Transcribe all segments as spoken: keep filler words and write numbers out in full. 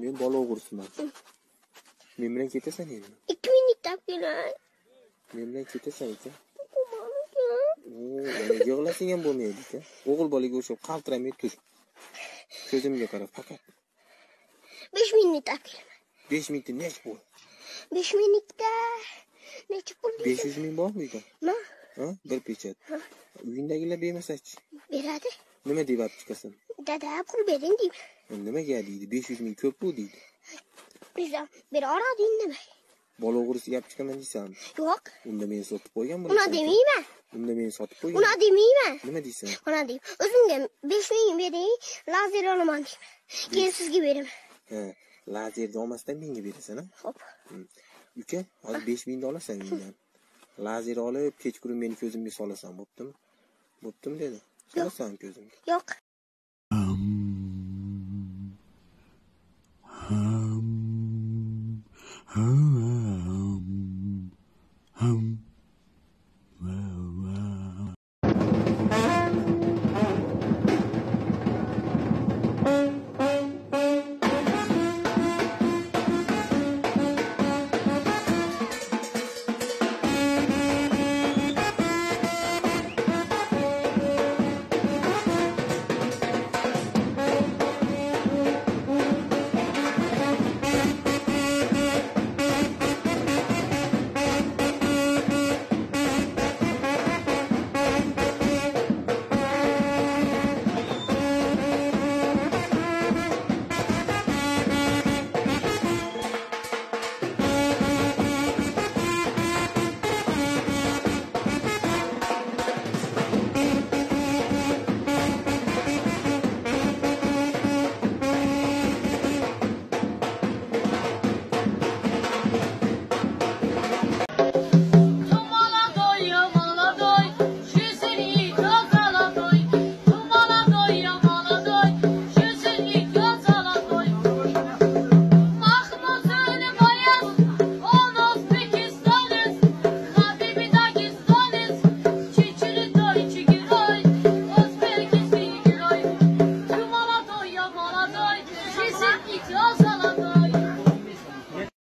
Men bola o'g'risiman. Men bilan ketasan endi. ikki minut taqilay. Men bilan ketasan ekan. O'g'il yig'lasang ham bo'lmaydi-ku. O'g'il bolaga o'xshab qaltiramay tur. Ko'zimga qara faqat. besh minut taqilaman. besh minut nech pul? besh minutda nech pul? besh yuz ming bormi-ku? Ma? Ha, bir pechat. Uyindagilar bermasa-chi? Beradi. Nima deb olib chiqasan? Dada, pul bering deydi. Nima deydi? besh yuz ming ko'p-ku deydi. Bizam bera oladi nima? Bola o'g'risi yap chiqaman deysan. Yo'q. Unda men sotib qo'ygan bo'laman. Uni demayman. Unda men sotib qo'ygan. Uni demayman. Nima deysan? Uni deyim. O'zimga besh ming bering, lazer olaman deyman. Keyin sizga beraman. Ha, lazerni olmasdan menga berasan, ha? Xo'p. Uka, hozir besh mingni olasan mendan. Lazer olib, kechqurun meni ko'zimga solasan, bo'ptimi? Bo'ptimi dedi. Solasan ko'zimga. Yo'q.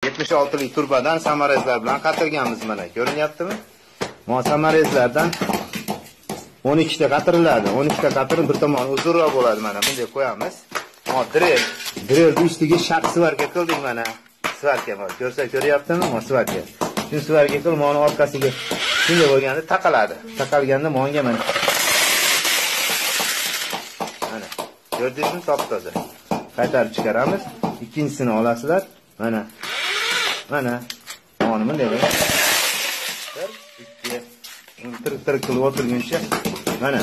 yetmish oltilik turbadan samarezlar bilan qatirganmiz mana. Ko'rinyaptimi? Mana samarezlardan o'n ikki ta qatiriladi. o'n ikki ta qatirin bir tomoni uzunroq bo'ladi mana. Bunday qo'yamiz. Mana drel, drelning ustiga shart svarka qildik mana. Svarka bor. Ko'rsa ko'ryaptimi? Mana svarka. Shuni svarka qilib, mana orqasiga shunday bo'lganda taqaladi. Taqalganda menga mana. Mana. Ko'rdingizmi? Top-toza. Qaytarib chiqaramiz. Ikkinchisini olasizlar. Mana. Mana, mana bunday. bir, ikki. Tirib-tirib qilib o'tirguncha mana. Mana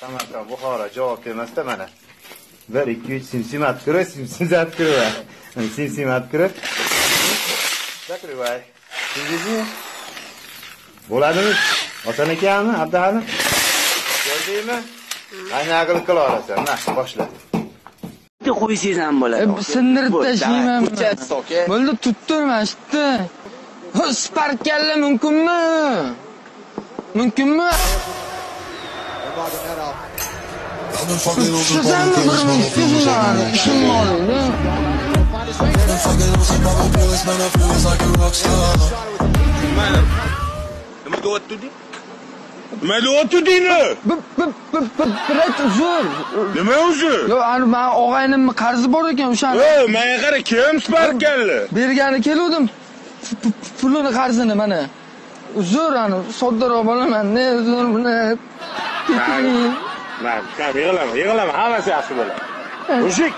Samarqand, Buxoro javob bermasdan mana. bir, ikki, uch simsimat kirib, simsimat kirib. Simsimat kirib. Zakrivay. Sizmi? Bo'ladimi? Otan akami, Abduhalim. Ko'rdingmi? Ayna qilib qila olasan. Mana, boshla. Qo'ysiz ham bo'ladi. Sindirib tashlayman. Bo'ldi, tuttirman shitni. Sparkalla mumkinmi? Mumkinmi? Nima deyapti? Mais l'autre dit ne? Bırak uzun. Deme uzun. Yo, yani ben o aynım karısı boruyken uşan. Yo, ben yukarı kim spark geldi? Bir yani geliyordum. Pulunu karısını bana. Uzun yani, sodda robanı ben ne uzun ne. Ben, ben, ben yıkılama, yıkılama, havası yapsın böyle. Uşik.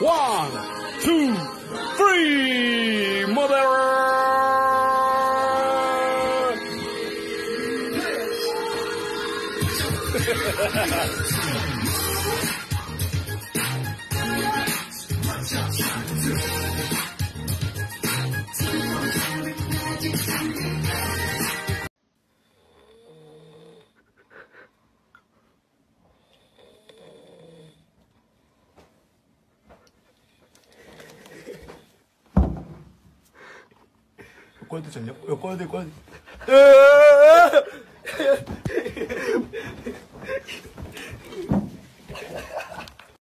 One, two, three, mother. Koydu sen ya, koydu koydu.